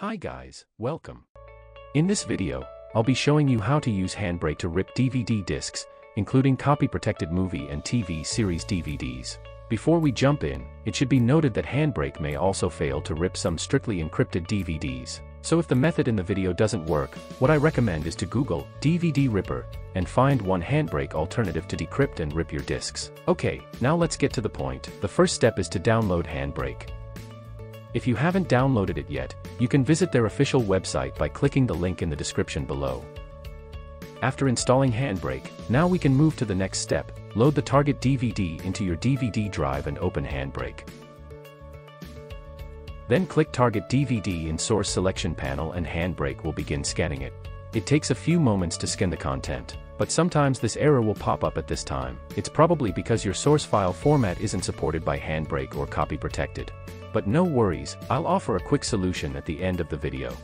Hi guys, welcome. In this video, I'll be showing you how to use HandBrake to rip DVD discs, including copy-protected movie and TV series DVDs. Before we jump in, it should be noted that HandBrake may also fail to rip some strictly encrypted DVDs. So if the method in the video doesn't work, what I recommend is to Google DVD Ripper and find one HandBrake alternative to decrypt and rip your discs. Okay, now let's get to the point. The first step is to download HandBrake. If you haven't downloaded it yet, you can visit their official website by clicking the link in the description below. After installing HandBrake, now we can move to the next step. Load the target DVD into your DVD drive and open HandBrake. Then click Target DVD in Source Selection Panel and HandBrake will begin scanning it. It takes a few moments to scan the content, but sometimes this error will pop up at this time. It's probably because your source file format isn't supported by HandBrake or copy protected. But no worries, I'll offer a quick solution at the end of the video.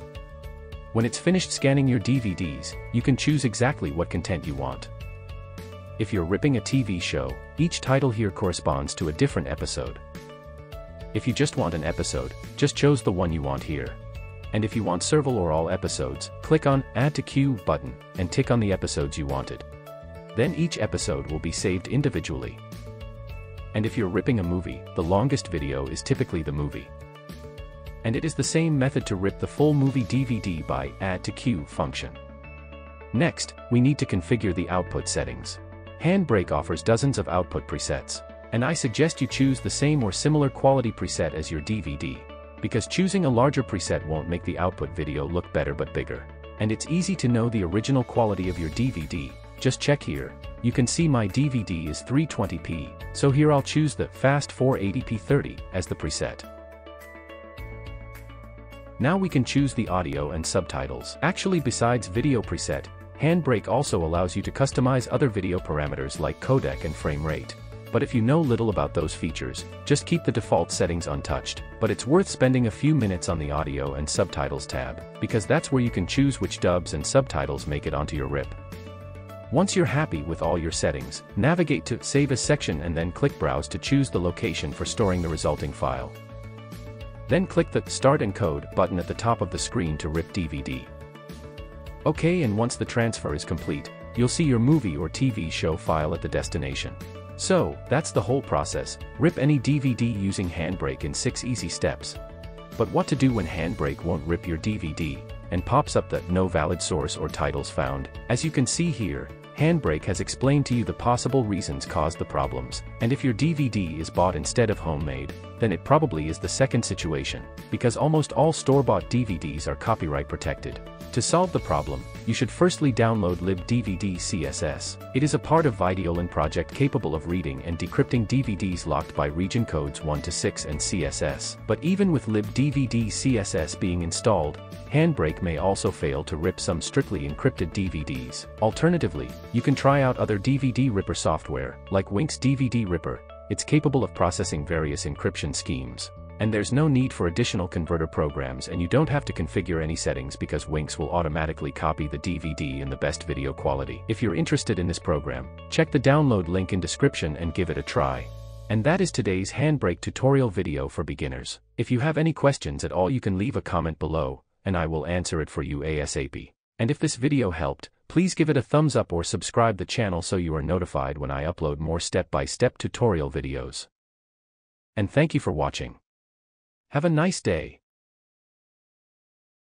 When it's finished scanning your DVDs, you can choose exactly what content you want. If you're ripping a TV show, each title here corresponds to a different episode. If you just want an episode, just choose the one you want here. And if you want several or all episodes, click on Add to Queue button and tick on the episodes you wanted. Then each episode will be saved individually. And if you're ripping a movie, the longest video is typically the movie. And it is the same method to rip the full movie DVD by Add to Queue function. Next, we need to configure the output settings. HandBrake offers dozens of output presets, and I suggest you choose the same or similar quality preset as your DVD, because choosing a larger preset won't make the output video look better but bigger. And it's easy to know the original quality of your DVD. Just check here. You can see my DVD is 320p, so here I'll choose the Fast 480p30 as the preset. Now we can choose the audio and subtitles. Actually, besides video preset, HandBrake also allows you to customize other video parameters like codec and frame rate. But if you know little about those features, just keep the default settings untouched. But it's worth spending a few minutes on the audio and subtitles tab, because that's where you can choose which dubs and subtitles make it onto your rip. Once you're happy with all your settings, navigate to Save As section and then click Browse to choose the location for storing the resulting file. Then click the Start Encode button at the top of the screen to rip DVD. Okay, and once the transfer is complete, you'll see your movie or TV show file at the destination. So, that's the whole process. Rip any DVD using HandBrake in 6 easy steps. But what to do when HandBrake won't rip your DVD and pops up the No Valid Source or Titles Found? As you can see here, HandBrake has explained to you the possible reasons caused the problems, and if your DVD is bought instead of homemade, then it probably is the second situation, because almost all store-bought DVDs are copyright protected. To solve the problem, you should firstly download libDVDCSS. It is a part of Videolan project capable of reading and decrypting DVDs locked by region codes 1 to 6 and CSS. But even with libDVDCSS being installed, HandBrake may also fail to rip some strictly encrypted DVDs. Alternatively, you can try out other DVD ripper software, like WinX DVD Ripper. It's capable of processing various encryption schemes. And there's no need for additional converter programs, and you don't have to configure any settings because WinX will automatically copy the DVD in the best video quality. If you're interested in this program, check the download link in description and give it a try. And that is today's HandBrake tutorial video for beginners. If you have any questions at all, you can leave a comment below, and I will answer it for you ASAP. And if this video helped, please give it a thumbs up or subscribe the channel so you are notified when I upload more step-by-step tutorial videos. And thank you for watching. Have a nice day.